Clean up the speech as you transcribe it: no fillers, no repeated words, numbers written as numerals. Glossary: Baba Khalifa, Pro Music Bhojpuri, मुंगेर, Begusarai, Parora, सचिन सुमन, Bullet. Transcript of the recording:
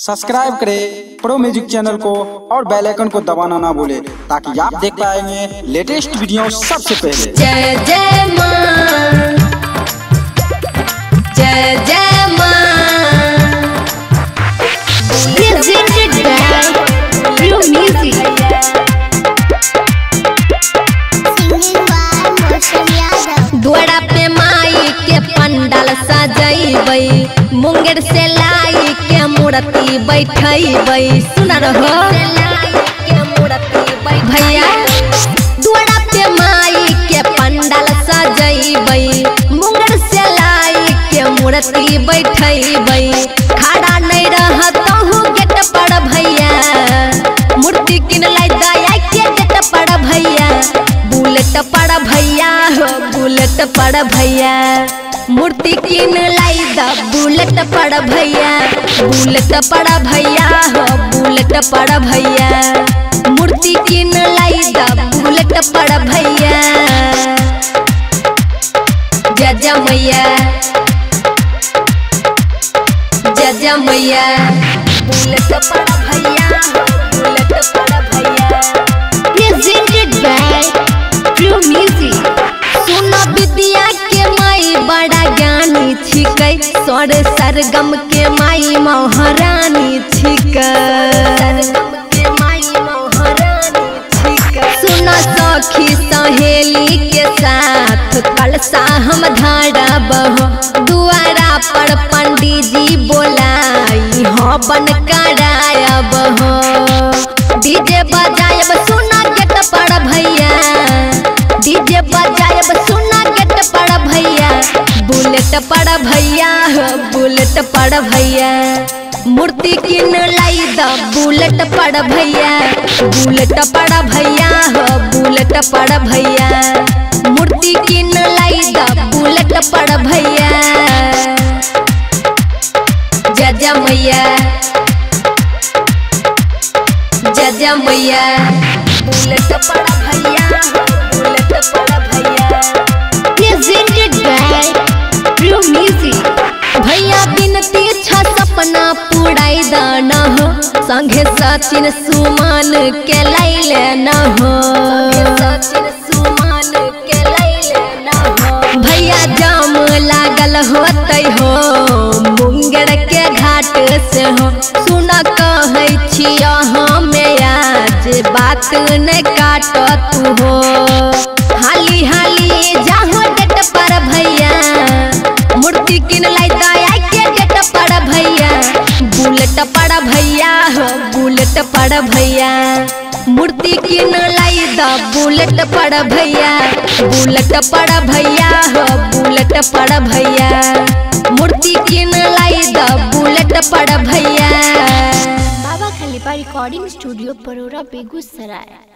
Subscribe करें pro music channel को और बेल आइकन को दबाना ना भूले ताकि आप देख पाएंगे लेटेस्ट वीडियो सबसे पहले। जय जय मां, जय जय मां, प्रेजेंटेड बाय प्रो म्यूजिक। द्वारा पे माई के पंडाल सजैबै, मुंगेर से लाई के मूर्ति बैठैबै। सुना रहो भैया, द्वारा पे माई के पंडाल सजैबै, मुंगेर से लाई के मूर्ति बैठैबै। खड़ा नहीं रहतहु गेट पर भैया, मूर्ति किनलै दया के गेट पर भैया। बुलेट पर भैया, बुलेट पर भैया, मूर्ति किन लाई द बुलेट पर भैया। बुलेट पर भैया, बुलेट पर भैया, मूर्ति किन लाई द बुलेट पर भैया। जजा मैया, जजा मैया, बुलेट पर भैया, बुलेट पर भैया। Presented by pro music. सुना विद्या के माई बड़ा ज्ञानी छिकै, सर सरगम के माई महारानी छिकै। सुना सखी सहेली के साथ कलसा हम धारब, दुआरा पर पंडीजी बोलाई हो बन करायब। डीजे बजायब सुना गेट पर भैया, डीजे बजायब सुना गेट पर भैया। बुलेट पर भैया, बुलेट पर भैया, मूर्ति किन लाई द बुलेट पर भैया। बुलेट पर भैया, बुलेट पर भैया, मूर्ति किन लाई द बुलेट पर भैया। जजा मैया, जजा मैया, बुलेट पर भैया। Presented by pro Music. भैया बिनती छा सपना पूराई दाना हो, संगे सचिन सुमन के लाई लेना हो। भैया जाम लागल होते हो मुंगेर के घाट से हो। सुना कहे छिया हमें आज बात न काट तू हो। हाली हाली जाहो गेट पर भैया, मूर्ति किन लाई दया के गेट पर भैया। बुलेट पर भैया, बुलेट पर भैया, मूर्ति किन लाई द बुलेट पर भैया। बुलेट पर भैया, बुलेट पर भैया, मूर्ति किन लाई द बुलेट पर भैया। Baba Khalifa recording studio, Parora, Begusarai.